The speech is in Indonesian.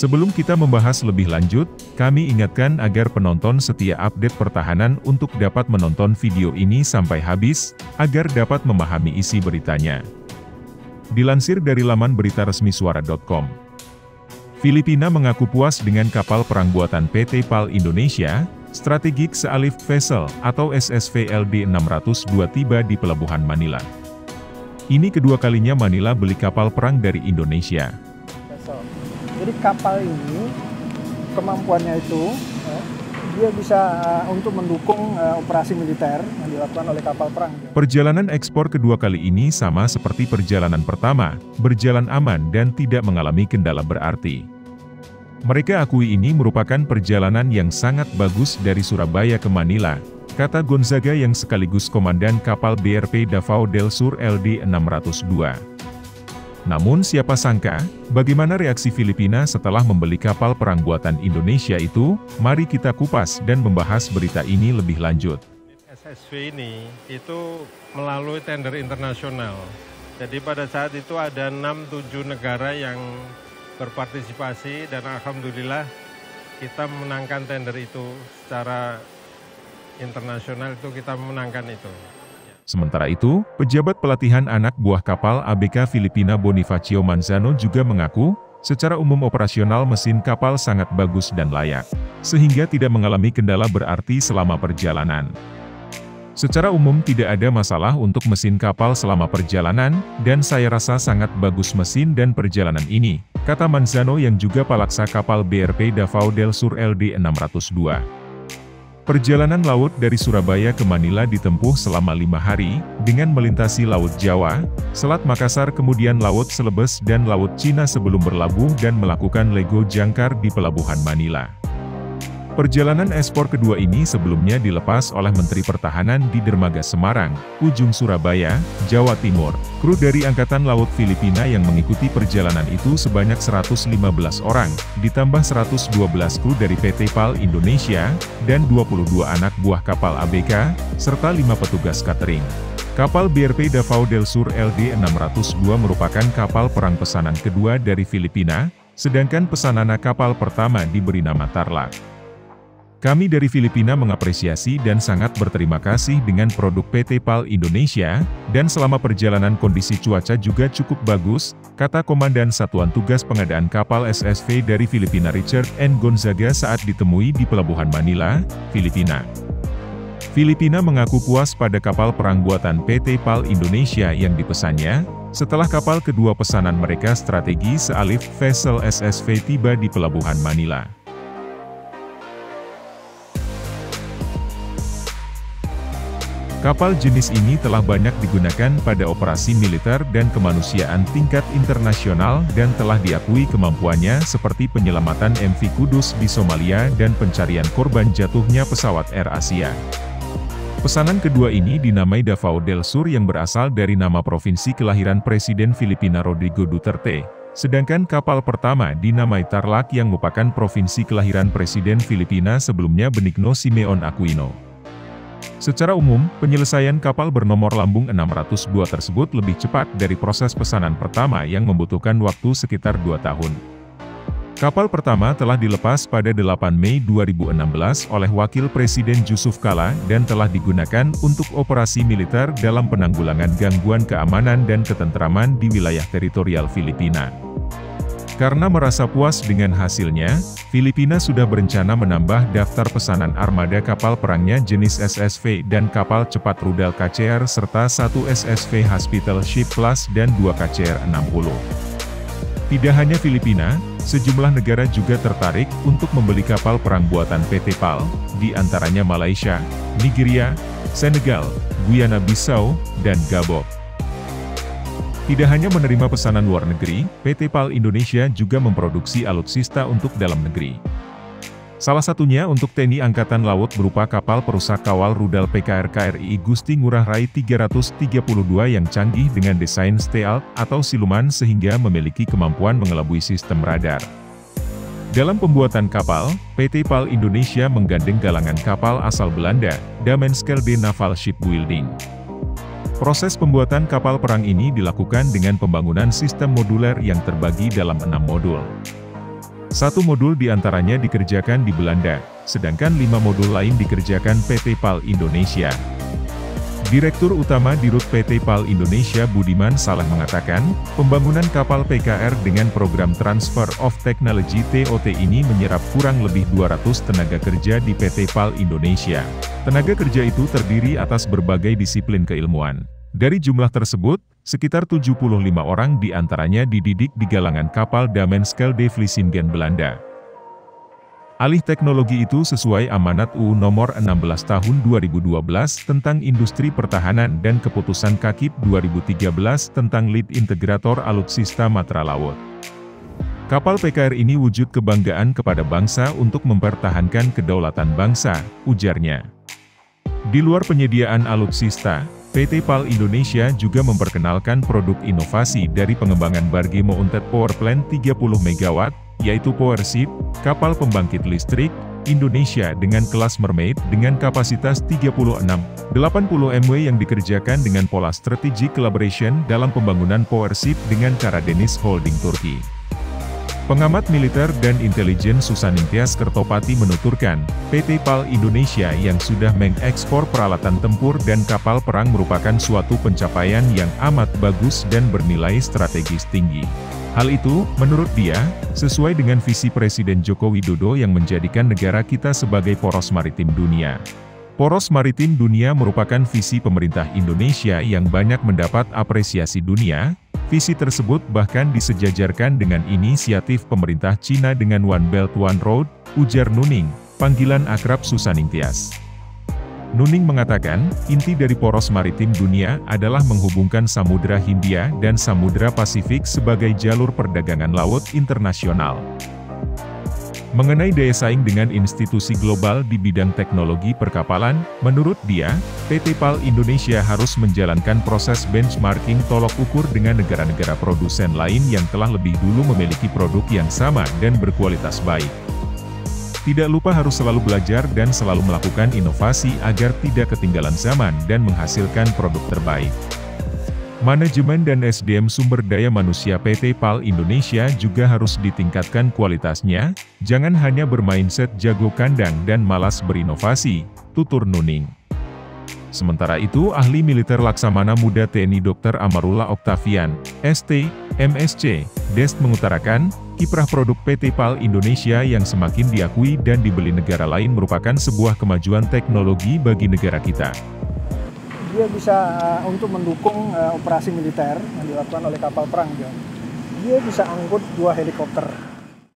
Sebelum kita membahas lebih lanjut, kami ingatkan agar penonton setia update pertahanan untuk dapat menonton video ini sampai habis, agar dapat memahami isi beritanya. Dilansir dari laman berita resmi suara.com, Filipina mengaku puas dengan kapal perang buatan PT PAL Indonesia, Strategic Sealift Vessel atau SSV LD 602 tiba di Pelabuhan Manila. Ini kedua kalinya Manila beli kapal perang dari Indonesia. Jadi kapal ini kemampuannya itu dia bisa untuk mendukung operasi militer yang dilakukan oleh kapal perang. Perjalanan ekspor kedua kali ini sama seperti perjalanan pertama, berjalan aman dan tidak mengalami kendala berarti. Mereka akui ini merupakan perjalanan yang sangat bagus dari Surabaya ke Manila, kata Gonzaga yang sekaligus komandan kapal BRP Davao Del Sur LD 602. Namun siapa sangka, bagaimana reaksi Filipina setelah membeli kapal perang buatan Indonesia itu? Mari kita kupas dan membahas berita ini lebih lanjut. SSV ini itu melalui tender internasional. Jadi pada saat itu ada 6-7 negara yang berpartisipasi dan alhamdulillah kita memenangkan tender itu. Secara internasional itu kita memenangkan itu. Sementara itu, pejabat pelatihan anak buah kapal ABK Filipina Bonifacio Manzano juga mengaku, secara umum operasional mesin kapal sangat bagus dan layak, sehingga tidak mengalami kendala berarti selama perjalanan. Secara umum tidak ada masalah untuk mesin kapal selama perjalanan, dan saya rasa sangat bagus mesin dan perjalanan ini, kata Manzano yang juga palaksa kapal BRP Davao Del Sur LD 602. Perjalanan laut dari Surabaya ke Manila ditempuh selama 5 hari, dengan melintasi Laut Jawa, Selat Makassar kemudian Laut Celebes dan Laut Cina sebelum berlabuh dan melakukan lego jangkar di Pelabuhan Manila. Perjalanan ekspor kedua ini sebelumnya dilepas oleh Menteri Pertahanan di Dermaga Semarang, Ujung Surabaya, Jawa Timur. Kru dari Angkatan Laut Filipina yang mengikuti perjalanan itu sebanyak 115 orang, ditambah 112 kru dari PT PAL Indonesia, dan 22 anak buah kapal ABK, serta 5 petugas catering. Kapal BRP Davao Del Sur LD 602 merupakan kapal perang pesanan kedua dari Filipina, sedangkan pesanan kapal pertama diberi nama Tarlac. Kami dari Filipina mengapresiasi dan sangat berterima kasih dengan produk PT PAL Indonesia, dan selama perjalanan kondisi cuaca juga cukup bagus, kata Komandan Satuan Tugas Pengadaan Kapal SSV dari Filipina Richard N Gonzaga saat ditemui di Pelabuhan Manila, Filipina. Filipina mengaku puas pada kapal perang buatan PT PAL Indonesia yang dipesannya, setelah kapal kedua pesanan mereka Strategi Sealift Vessel SSV tiba di Pelabuhan Manila. Kapal jenis ini telah banyak digunakan pada operasi militer dan kemanusiaan tingkat internasional dan telah diakui kemampuannya seperti penyelamatan MV Kudus di Somalia dan pencarian korban jatuhnya pesawat Air Asia. Pesanan kedua ini dinamai Davao del Sur yang berasal dari nama provinsi kelahiran Presiden Filipina Rodrigo Duterte, sedangkan kapal pertama dinamai Tarlac yang merupakan provinsi kelahiran Presiden Filipina sebelumnya Benigno Simeon Aquino. Secara umum, penyelesaian kapal bernomor lambung 602 tersebut lebih cepat dari proses pesanan pertama yang membutuhkan waktu sekitar 2 tahun. Kapal pertama telah dilepas pada 8 Mei 2016 oleh Wakil Presiden Jusuf Kalla dan telah digunakan untuk operasi militer dalam penanggulangan gangguan keamanan dan ketentraman di wilayah teritorial Filipina. Karena merasa puas dengan hasilnya, Filipina sudah berencana menambah daftar pesanan armada kapal perangnya jenis SSV dan kapal cepat rudal KCR serta 1 SSV Hospital Ship Plus dan 2 KCR 60. Tidak hanya Filipina, sejumlah negara juga tertarik untuk membeli kapal perang buatan PT PAL, di antaranya Malaysia, Nigeria, Senegal, Guyana-Bissau, dan Gabon. Tidak hanya menerima pesanan luar negeri, PT PAL Indonesia juga memproduksi alutsista untuk dalam negeri. Salah satunya untuk TNI Angkatan Laut berupa kapal perusak kawal rudal PKR KRI Gusti Ngurah Rai 332 yang canggih dengan desain stealth atau siluman sehingga memiliki kemampuan mengelabui sistem radar. Dalam pembuatan kapal, PT PAL Indonesia menggandeng galangan kapal asal Belanda, Damen Schelde Naval Shipbuilding. Proses pembuatan kapal perang ini dilakukan dengan pembangunan sistem moduler yang terbagi dalam 6 modul. Satu modul diantaranya dikerjakan di Belanda, sedangkan 5 modul lain dikerjakan PT PAL Indonesia. Direktur Utama Dirut PT PAL Indonesia Budiman Salah mengatakan, pembangunan kapal PKR dengan program Transfer of Technology TOT ini menyerap kurang lebih 200 tenaga kerja di PT PAL Indonesia. Tenaga kerja itu terdiri atas berbagai disiplin keilmuan. Dari jumlah tersebut, sekitar 75 orang diantaranya dididik di galangan kapal Damen Schelde Vlissingen Belanda. Alih teknologi itu sesuai amanat UU nomor 16 tahun 2012 tentang industri pertahanan dan keputusan KAKIP 2013 tentang lead integrator alutsista matra laut. Kapal PKR ini wujud kebanggaan kepada bangsa untuk mempertahankan kedaulatan bangsa, ujarnya. Di luar penyediaan alutsista, PT PAL Indonesia juga memperkenalkan produk inovasi dari pengembangan Bargemo Unted Power Plant 30 MW, yaitu Powership, kapal pembangkit listrik, Indonesia dengan kelas Mermaid dengan kapasitas 36,80 MW yang dikerjakan dengan pola strategic collaboration dalam pembangunan Powership dengan Karadeniz Holding Turki. Pengamat militer dan intelijen Susaningtyas Kartopati menuturkan, PT PAL Indonesia yang sudah mengekspor peralatan tempur dan kapal perang merupakan suatu pencapaian yang amat bagus dan bernilai strategis tinggi. Hal itu, menurut dia, sesuai dengan visi Presiden Joko Widodo yang menjadikan negara kita sebagai poros maritim dunia. Poros maritim dunia merupakan visi pemerintah Indonesia yang banyak mendapat apresiasi dunia. Visi tersebut bahkan disejajarkan dengan inisiatif pemerintah Cina dengan One Belt One Road, ujar Nuning, panggilan akrab Susaningtyas. Nuning mengatakan, inti dari poros maritim dunia adalah menghubungkan Samudra Hindia dan Samudra Pasifik sebagai jalur perdagangan laut internasional. Mengenai daya saing dengan institusi global di bidang teknologi perkapalan, menurut dia, PT PAL Indonesia harus menjalankan proses benchmarking tolok ukur dengan negara-negara produsen lain yang telah lebih dulu memiliki produk yang sama dan berkualitas baik. Tidak lupa harus selalu belajar dan selalu melakukan inovasi agar tidak ketinggalan zaman dan menghasilkan produk terbaik. Manajemen dan SDM sumber daya manusia PT PAL Indonesia juga harus ditingkatkan kualitasnya, jangan hanya bermindset jago kandang dan malas berinovasi, tutur Nuning. Sementara itu, ahli militer laksamana muda TNI Dr. Amarullah Oktavian, ST, MSC, Dest mengutarakan, kiprah produk PT PAL Indonesia yang semakin diakui dan dibeli negara lain merupakan sebuah kemajuan teknologi bagi negara kita. Dia bisa untuk mendukung operasi militer yang dilakukan oleh kapal perang. Dia bisa angkut 2 helikopter.